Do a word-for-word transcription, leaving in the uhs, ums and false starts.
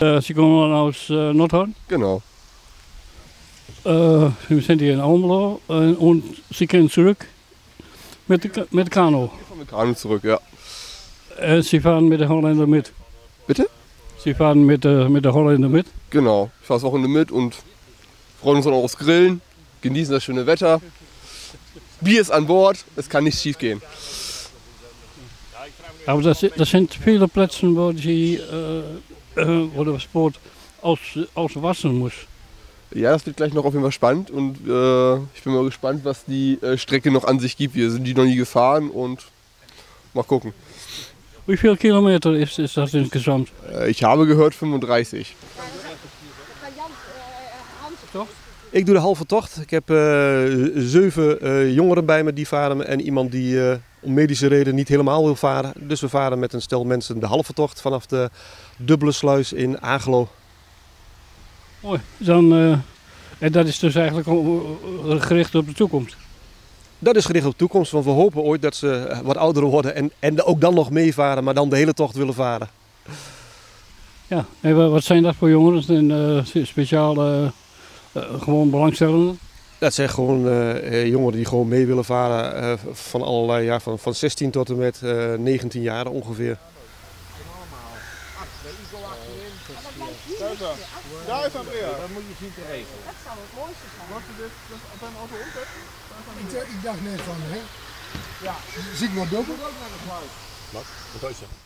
Äh, Sie kommen aus äh, Nordhorn? Genau. Äh, wir sind hier in Almelo äh, und Sie gehen zurück mit, mit Kanu? Ich komme mit Kanu zurück, ja. Äh, Sie fahren mit den Holländern mit? Bitte? Sie fahren mit, äh, mit den Holländern mit? Genau, ich fahre das Wochenende mit und freuen uns dann auch aufs Grillen, genießen das schöne Wetter. Bier ist an Bord, es kann nicht schief gehen. Aber das, das sind viele Plätze, wo, die, äh, äh, wo der Sport aus, auswaschen muss. Ja, das wird gleich noch auf jeden Fall spannend und äh, ich bin mal gespannt, was die äh, Strecke noch an sich gibt. Wir sind die noch nie gefahren und mal gucken. Wie viele Kilometer ist, ist das insgesamt? Äh, ich habe gehört vijfendertig. Toch? Ik doe de halve tocht. Ik heb uh, zeven uh, jongeren bij me die varen en iemand die uh, om medische reden niet helemaal wil varen. Dus we varen met een stel mensen de halve tocht vanaf de dubbele sluis in Agelo. Mooi. Dan, uh, en dat is dus eigenlijk gericht op de toekomst? Dat is gericht op de toekomst, want we hopen ooit dat ze wat ouder worden en, en ook dan nog meevaren, maar dan de hele tocht willen varen. Ja, en wat zijn dat voor jongeren? Een uh, speciale... Uh... Uh, gewoon belangstellenden? Dat zijn gewoon uh, jongeren die gewoon mee willen varen uh, van allerlei jaar, van, van zestien tot en met uh, negentien jaar ongeveer. Daar is dat weer. Dat moet je zien te regelen. Dat zou het mooiste zijn. Wat is dit? Dat is op een auto omzetten? Ik dacht net van, hè? Ja. Zie ik wat doppel? Wat? Wat is dat?